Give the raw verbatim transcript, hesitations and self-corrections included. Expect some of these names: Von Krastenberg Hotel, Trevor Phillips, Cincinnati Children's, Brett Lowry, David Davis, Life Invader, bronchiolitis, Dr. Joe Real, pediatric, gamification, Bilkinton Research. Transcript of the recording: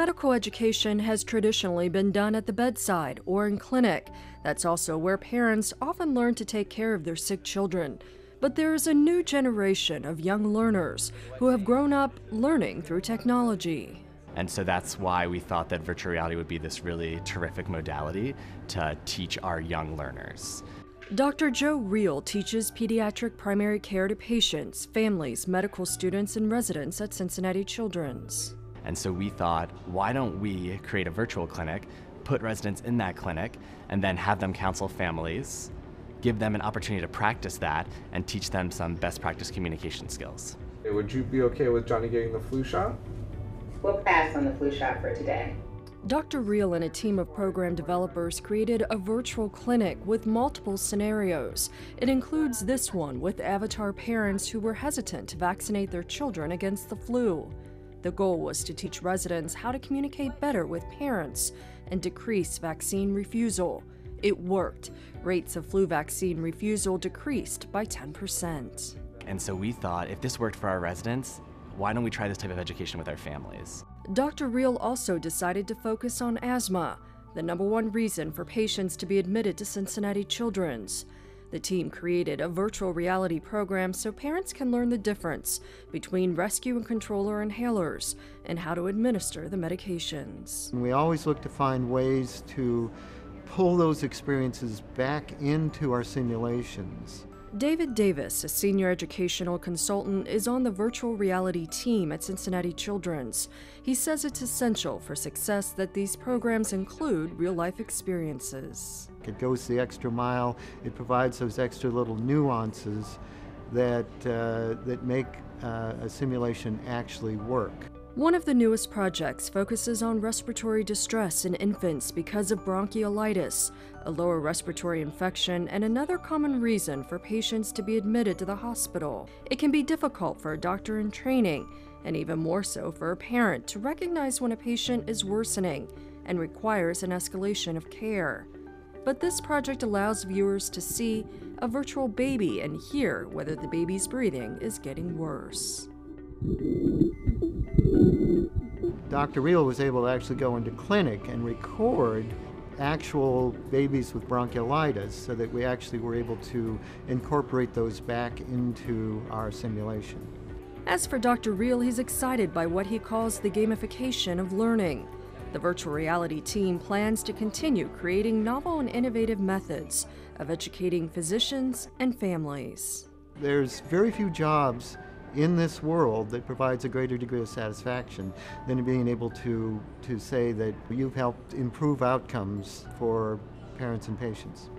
Medical education has traditionally been done at the bedside or in clinic. That's also where parents often learn to take care of their sick children. But there is a new generation of young learners who have grown up learning through technology. And so that's why we thought that virtual reality would be this really terrific modality to teach our young learners. Doctor Joe Real teaches pediatric primary care to patients, families, medical students, and residents at Cincinnati Children's. And so we thought, why don't we create a virtual clinic, put residents in that clinic, and then have them counsel families, give them an opportunity to practice that, and teach them some best practice communication skills. Would you be okay with Johnny getting the flu shot? We'll pass on the flu shot for today. Doctor Real and a team of program developers created a virtual clinic with multiple scenarios. It includes this one with avatar parents who were hesitant to vaccinate their children against the flu. The goal was to teach residents how to communicate better with parents and decrease vaccine refusal. It worked. Rates of flu vaccine refusal decreased by ten percent. And so we thought, if this worked for our residents, why don't we try this type of education with our families? Doctor Real also decided to focus on asthma, the number one reason for patients to be admitted to Cincinnati Children's. The team created a virtual reality program so parents can learn the difference between rescue and controller inhalers and how to administer the medications. We always look to find ways to pull those experiences back into our simulations. David Davis, a senior educational consultant, is on the virtual reality team at Cincinnati Children's. He says it's essential for success that these programs include real-life experiences. It goes the extra mile. It provides those extra little nuances that, uh, that make uh, a simulation actually work. One of the newest projects focuses on respiratory distress in infants because of bronchiolitis, a lower respiratory infection and another common reason for patients to be admitted to the hospital. It can be difficult for a doctor in training, and even more so for a parent, to recognize when a patient is worsening and requires an escalation of care. But this project allows viewers to see a virtual baby and hear whether the baby's breathing is getting worse. Doctor Real was able to actually go into clinic and record actual babies with bronchiolitis so that we actually were able to incorporate those back into our simulation. As for Doctor Real, he's excited by what he calls the gamification of learning. The virtual reality team plans to continue creating novel and innovative methods of educating physicians and families. There's very few jobs in this world that provides a greater degree of satisfaction than being able to, to say that you've helped improve outcomes for parents and patients.